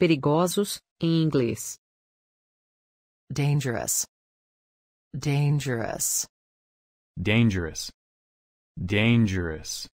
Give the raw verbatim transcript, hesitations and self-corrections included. Perigosos, em inglês. Dangerous. Dangerous. Dangerous. Dangerous.